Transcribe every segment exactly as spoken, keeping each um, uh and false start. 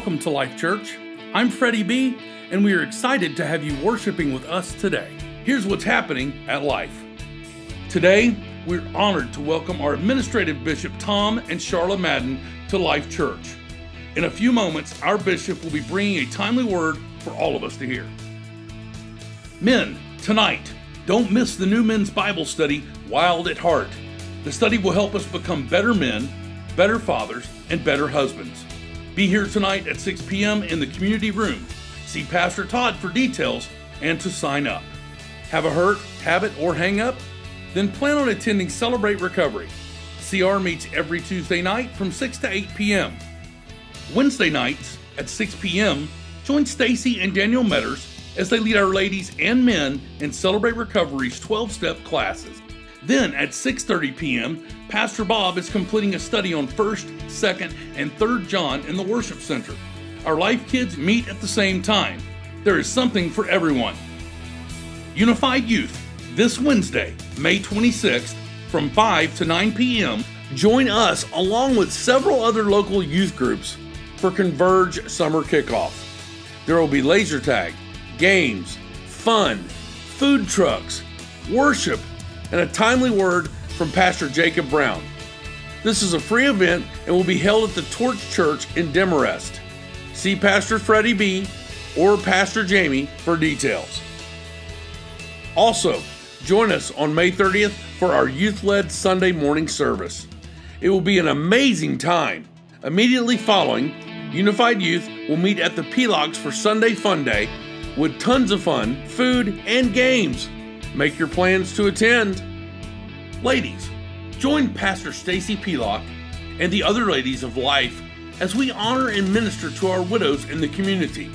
Welcome to Life Church. I'm Freddie B, and we are excited to have you worshiping with us today. Here's what's happening at Life. Today, we're honored to welcome our Administrative Bishop Tom and Charlotte Madden to Life Church. In a few moments, our bishop will be bringing a timely word for all of us to hear. Men, tonight, don't miss the new men's Bible study, Wild at Heart. The study will help us become better men, better fathers, and better husbands. Be here tonight at six p m in the community room. See Pastor Todd for details and to sign up. Have a hurt, habit, or hang up? Then plan on attending Celebrate Recovery. C R meets every Tuesday night from six to eight p m Wednesday nights at six p m, join Stacy and Daniel Metters as they lead our ladies and men in Celebrate Recovery's twelve-step classes. Then at six thirty p m, Pastor Bob is completing a study on first, second, and third John in the worship center. Our Life Kids meet at the same time. There is something for everyone. Unified Youth, this Wednesday, May twenty-sixth, from five to nine p m, join us along with several other local youth groups for Converge Summer Kickoff. There will be laser tag, games, fun, food trucks, worship, and a timely word from Pastor Jacob Brown. This is a free event and will be held at the Torch Church in Demarest. See Pastor Freddie B or Pastor Jamie for details. Also, join us on May thirtieth for our youth-led Sunday morning service. It will be an amazing time. Immediately following, Unified Youth will meet at the Pelocks for Sunday Fun Day with tons of fun, food, and games. Make your plans to attend. Ladies, join Pastor Stacy Pelock and the other ladies of Life as we honor and minister to our widows in the community.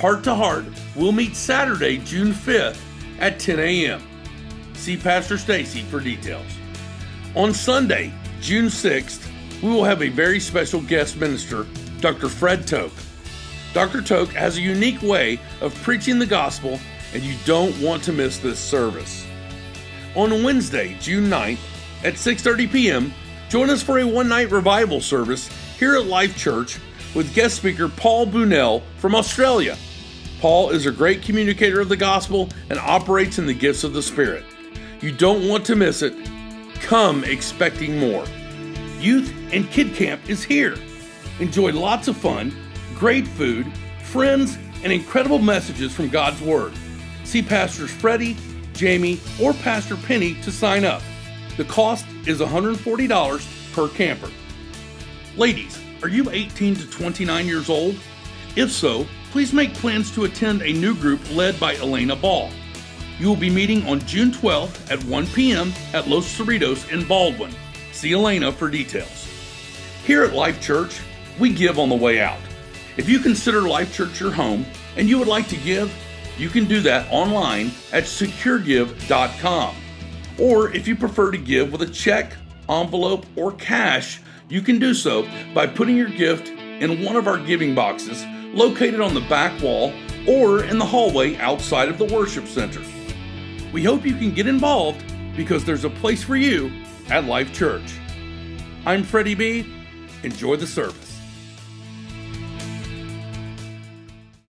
Heart to Heart will meet Saturday, June fifth at ten a m See Pastor Stacy for details. On Sunday, June sixth, we will have a very special guest minister, Doctor Fred Toke. Doctor Toke has a unique way of preaching the gospel, and you don't want to miss this service. On Wednesday, June ninth, at six thirty p m, join us for a one-night revival service here at Life Church with guest speaker Paul Bunnell from Australia. Paul is a great communicator of the gospel and operates in the gifts of the Spirit. You don't want to miss it. Come expecting more. Youth and Kid Camp is here. Enjoy lots of fun, great food, friends, and incredible messages from God's Word. See Pastors Freddie, Jamie, or Pastor Penny to sign up. The cost is one hundred forty dollars per camper. Ladies, are you eighteen to twenty-nine years old? If so, please make plans to attend a new group led by Elena Ball. You will be meeting on June twelfth at one p m at Los Cerritos in Baldwin. See Elena for details. Here at Life Church, we give on the way out. If you consider Life Church your home and you would like to give, you can do that online at Secure Give dot com. Or if you prefer to give with a check, envelope, or cash, you can do so by putting your gift in one of our giving boxes located on the back wall or in the hallway outside of the worship center. We hope you can get involved because there's a place for you at Life Church. I'm Freddie B. Enjoy the service.